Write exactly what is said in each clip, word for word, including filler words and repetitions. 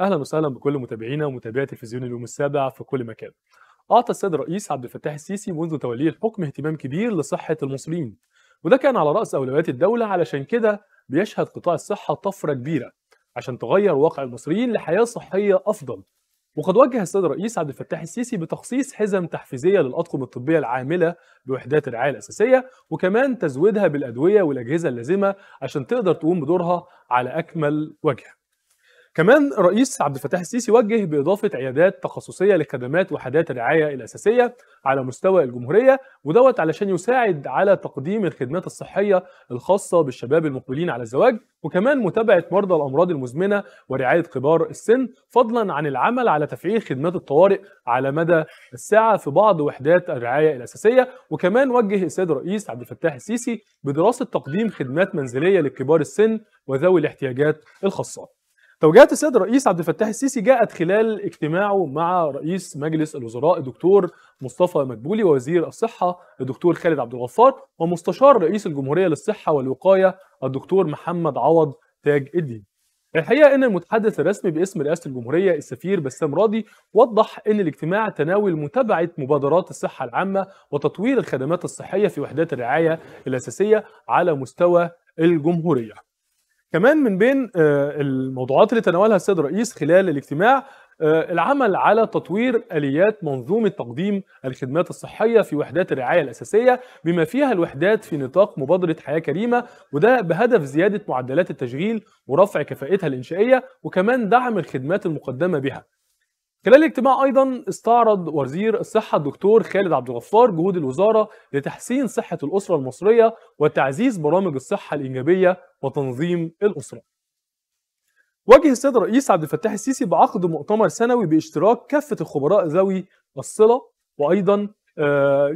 اهلا وسهلا بكل متابعينا ومتابعي تلفزيون اليوم السابع في كل مكان. اعطى السيد الرئيس عبد الفتاح السيسي منذ توليه الحكم اهتمام كبير لصحه المصريين، وده كان على راس اولويات الدوله. علشان كده بيشهد قطاع الصحه طفره كبيره عشان تغير واقع المصريين لحياه صحيه افضل. وقد وجه السيد الرئيس عبد الفتاح السيسي بتخصيص حزم تحفيزيه للاطقم الطبيه العامله بوحدات الرعايه الاساسيه، وكمان تزويدها بالادويه والاجهزه اللازمه عشان تقدر تقوم بدورها على اكمل وجه. كمان الرئيس عبد الفتاح السيسي وجه باضافه عيادات تخصصيه لخدمات وحدات الرعايه الاساسيه على مستوى الجمهوريه، ودوت علشان يساعد على تقديم الخدمات الصحيه الخاصه بالشباب المقبلين على الزواج، وكمان متابعه مرضى الامراض المزمنه ورعايه كبار السن، فضلا عن العمل على تفعيل خدمات الطوارئ على مدى الساعه في بعض وحدات الرعايه الاساسيه. وكمان وجه السيد الرئيس عبد الفتاح السيسي بدراسه تقديم خدمات منزليه لكبار السن وذوي الاحتياجات الخاصه. توجيهات السيد الرئيس عبد الفتاح السيسي جاءت خلال اجتماعه مع رئيس مجلس الوزراء الدكتور مصطفى مدبولي، ووزير الصحة الدكتور خالد عبد الغفار، ومستشار رئيس الجمهورية للصحة والوقاية الدكتور محمد عوض تاج الدين. الحقيقة ان المتحدث الرسمي باسم رئاسة الجمهورية السفير بسام راضي وضح ان الاجتماع تناول متابعة مبادرات الصحة العامة وتطوير الخدمات الصحية في وحدات الرعاية الأساسية على مستوى الجمهورية. كمان من بين الموضوعات اللي تناولها السيد الرئيس خلال الاجتماع العمل على تطوير آليات منظومة تقديم الخدمات الصحية في وحدات الرعاية الأساسية بما فيها الوحدات في نطاق مبادرة حياة كريمة، وده بهدف زيادة معدلات التشغيل ورفع كفاءتها الإنشائية، وكمان دعم الخدمات المقدمة بها. خلال الاجتماع أيضا استعرض وزير الصحة الدكتور خالد عبد الغفار جهود الوزارة لتحسين صحة الأسرة المصرية وتعزيز برامج الصحة الإيجابية وتنظيم الأسرة. وجه السيد الرئيس عبد الفتاح السيسي بعقد مؤتمر سنوي باشتراك كافة الخبراء ذوي الصلة، وأيضا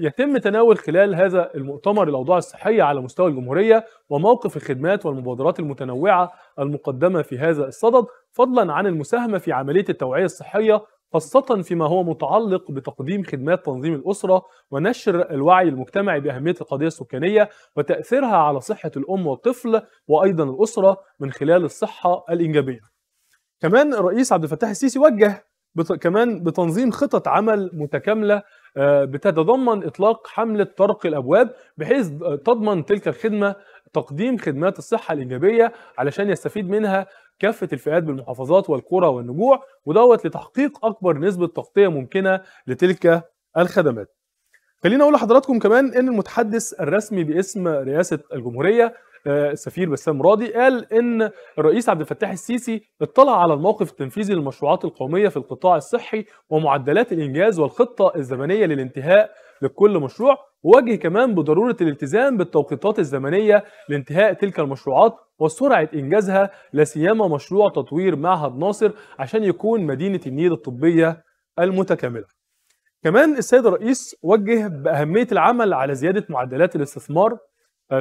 يتم تناول خلال هذا المؤتمر الأوضاع الصحية على مستوى الجمهورية وموقف الخدمات والمبادرات المتنوعة المقدمة في هذا الصدد، فضلا عن المساهمة في عملية التوعية الصحية خاصة فيما هو متعلق بتقديم خدمات تنظيم الأسرة ونشر الوعي المجتمعي بأهمية القضية السكانية وتأثيرها على صحة الأم والطفل وأيضا الأسرة من خلال الصحة الإنجابية. كمان الرئيس عبد الفتاح السيسي وجه بت... كمان بتنظيم خطط عمل متكاملة بتتضمن إطلاق حملة طرق الأبواب، بحيث تضمن تلك الخدمة تقديم خدمات الصحة الإيجابية علشان يستفيد منها كافة الفئات بالمحافظات والقرى والنجوع، ودوت لتحقيق أكبر نسبة تغطية ممكنة لتلك الخدمات. خلينا أقول لحضراتكم كمان إن المتحدث الرسمي باسم رئاسة الجمهورية السفير بسام راضي قال إن الرئيس عبد الفتاح السيسي اطلع على الموقف التنفيذي للمشروعات القومية في القطاع الصحي ومعدلات الإنجاز والخطة الزمنية للانتهاء لكل مشروع، ووجه كمان بضرورة الالتزام بالتوقيتات الزمنية لانتهاء تلك المشروعات وسرعة إنجازها، لاسيما مشروع تطوير معهد ناصر عشان يكون مدينة النيل الطبية المتكاملة. كمان السيد الرئيس وجه بأهمية العمل على زيادة معدلات الاستثمار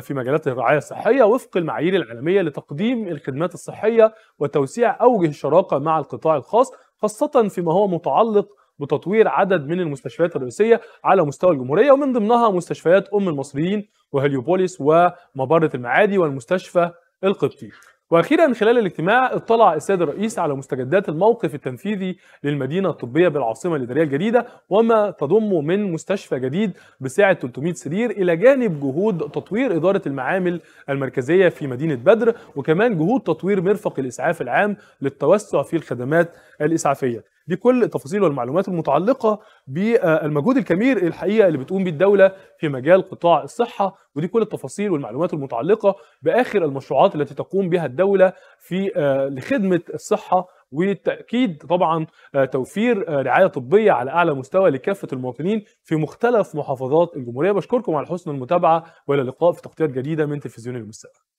في مجالات الرعاية الصحية وفق المعايير العالمية لتقديم الخدمات الصحية وتوسيع أوجه الشراكة مع القطاع الخاص، خاصة فيما هو متعلق بتطوير عدد من المستشفيات الرئيسية على مستوى الجمهورية، ومن ضمنها مستشفيات أم المصريين وهليوبوليس ومبارة المعادي والمستشفى القبطي. واخيرا خلال الاجتماع اطلع السيد الرئيس على مستجدات الموقف التنفيذي للمدينه الطبيه بالعاصمه الاداريه الجديده وما تضمه من مستشفى جديد بسعه ثلاثمائة سرير، الى جانب جهود تطوير اداره المعامل المركزيه في مدينه بدر، وكمان جهود تطوير مرفق الاسعاف العام للتوسع في الخدمات الاسعافيه. دي كل التفاصيل والمعلومات المتعلقه بالمجهود الكبير الحقيقه اللي بتقوم به الدوله في مجال قطاع الصحه، ودي كل التفاصيل والمعلومات المتعلقه باخر المشروعات التي تقوم بها الدوله في لخدمه الصحه، وتاكيد طبعا توفير رعايه طبيه على اعلى مستوى لكافه المواطنين في مختلف محافظات الجمهوريه. بشكركم على حسن المتابعه والى اللقاء في تغطيات جديده من تلفزيون اليوم السابع.